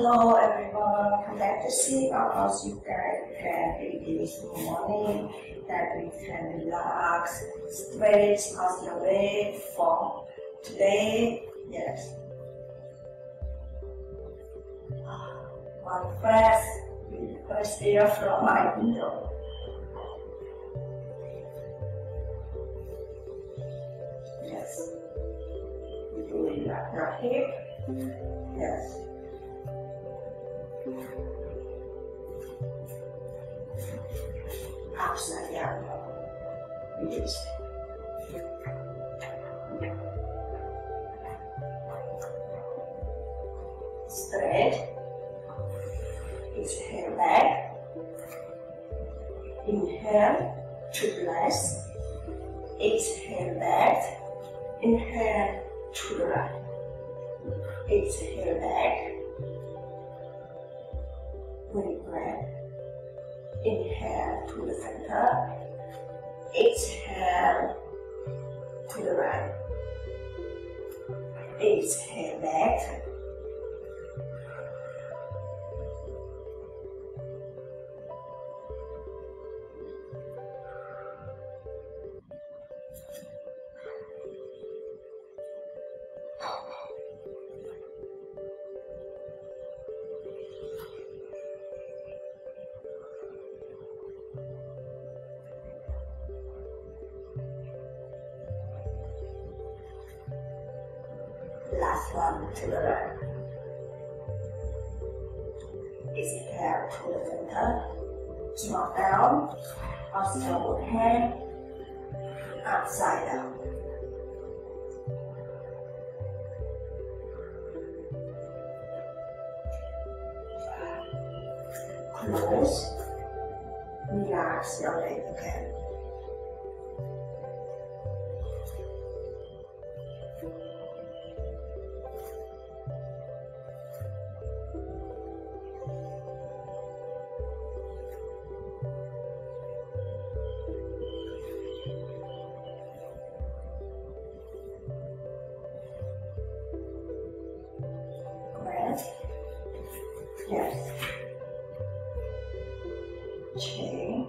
Hello everyone, welcome back to see how you guys can do this morning that we can relax, stretch us away from today. Yes. One first air from my window. Yes. We do relax your hip. Yes. Upside down. Yes. Straight. Exhale back. Inhale to bless. Exhale back. Inhale to the right. Exhale back. Deep breath. Inhale to the center. Exhale to the right. Exhale back. Last one to the right. Exhale to the center. Small down. Outside hand. Upside down. Close. Relax your leg again. Yes. Okay.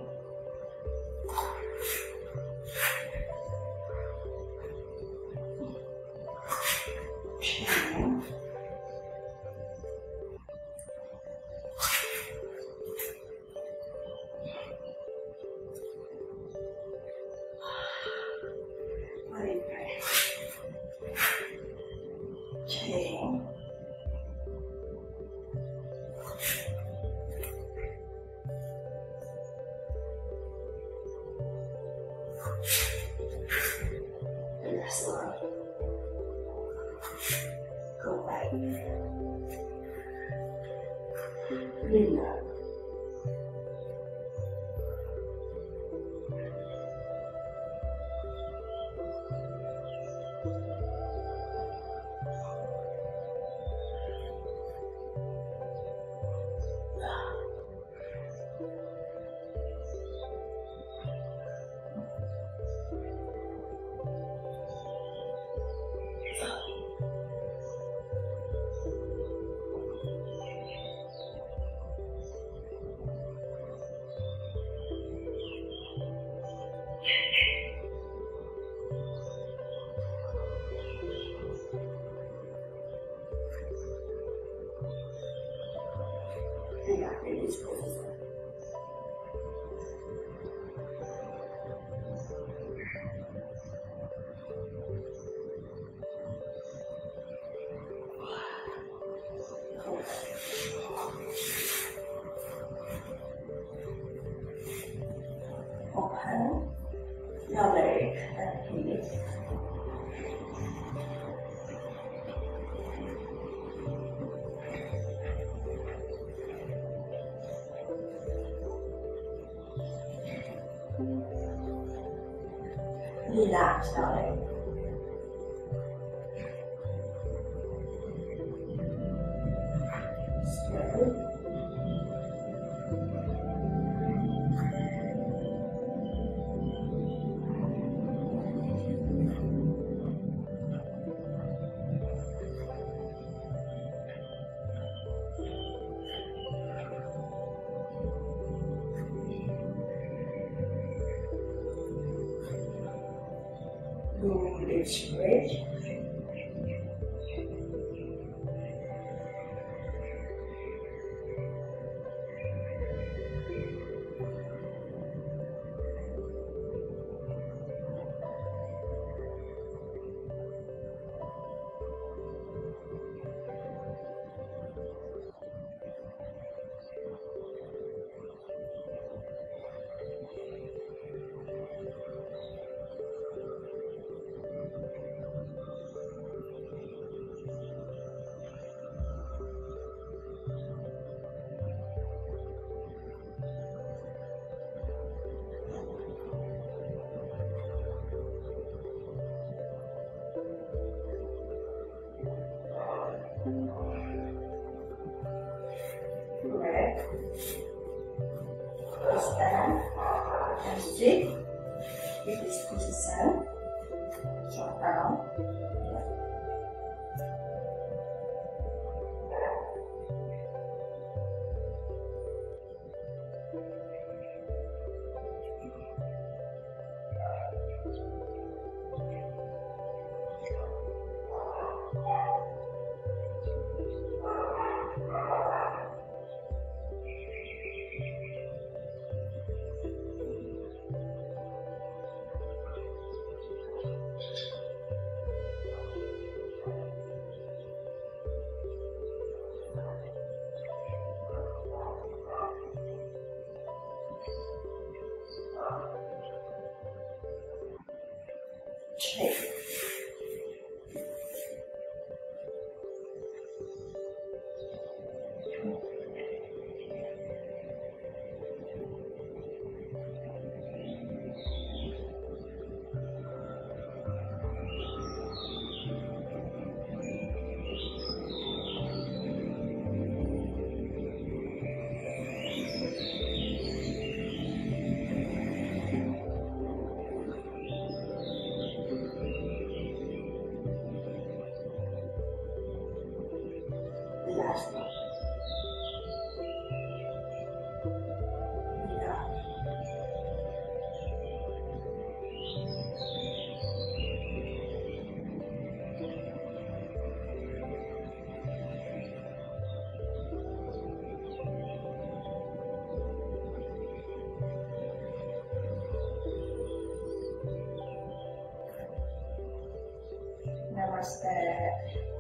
Go back. Relax. Open your leg and heel. Relax your leg. through its range.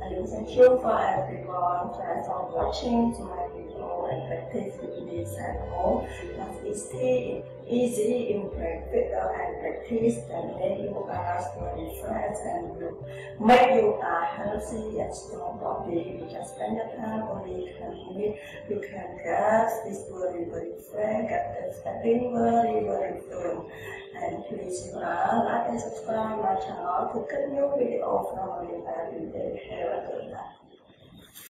Thank you for everyone that are watching to my video and practice this at home. But it's easy in practice and practice, and then you are study friends and will make you a healthy and strong body. You can spend your time only 10 minutes. You can grasp this very, very frank and understanding very, very soon. And please like and subscribe my channel to get new video from me every day. Have a good night.